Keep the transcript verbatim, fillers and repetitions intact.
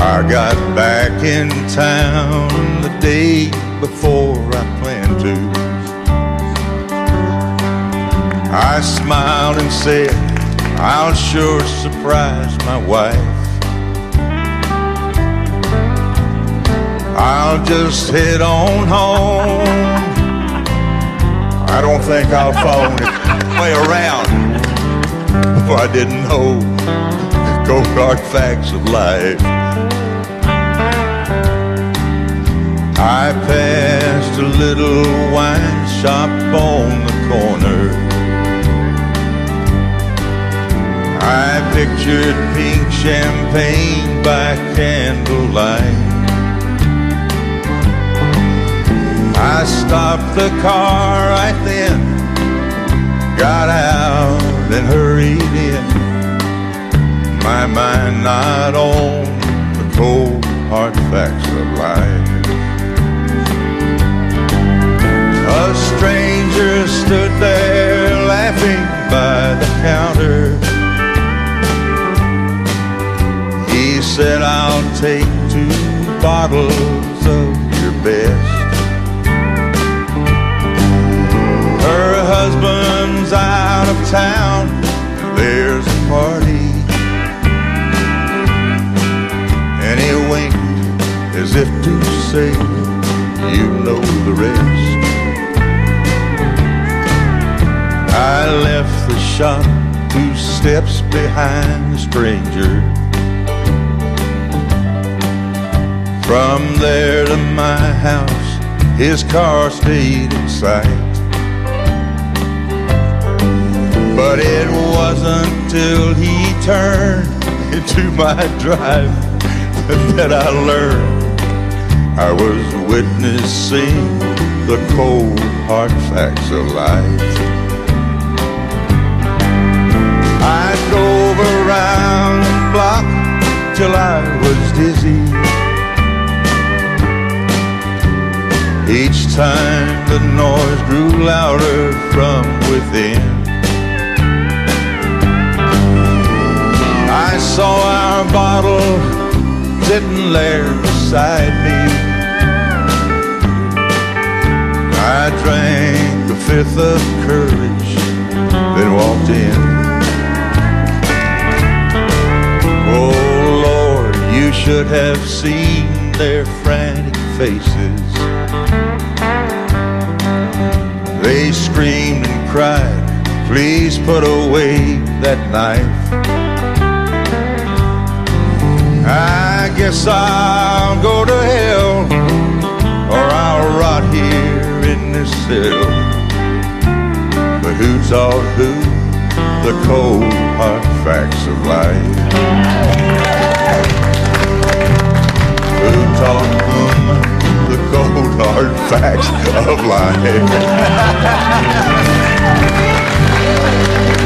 I got back in town the day before I planned to. I smiled and said, I'll sure surprise my wife. I'll just head on home. I don't think I'll phone it. Play around. For I didn't know the go-kart facts of life. I passed a little wine shop on the corner. I pictured pink champagne by candlelight. I stopped the car right then, got out and hurried in, my mind not on the cold hard facts of life. A stranger stood there laughing by the counter. He said, I'll take two bottles of your best. Husband's out of town, there's a party. And he winked as if to say, you know the rest. I left the shop two steps behind the stranger. From there to my house, his car stayed in sight. But it wasn't till he turned into my drive that I learned I was witnessing the cold hard facts of life. I drove around the block till I was dizzy. Each time the noise grew louder from within. I saw our bottle sitting there beside me. I drank a fifth of courage, then walked in. Oh Lord, you should have seen their frantic faces. They screamed and cried, please put away that knife. I guess I'll go to hell, or I'll rot here in this cell. But who taught who the cold hard facts of life? Who taught whom the cold hard facts of life?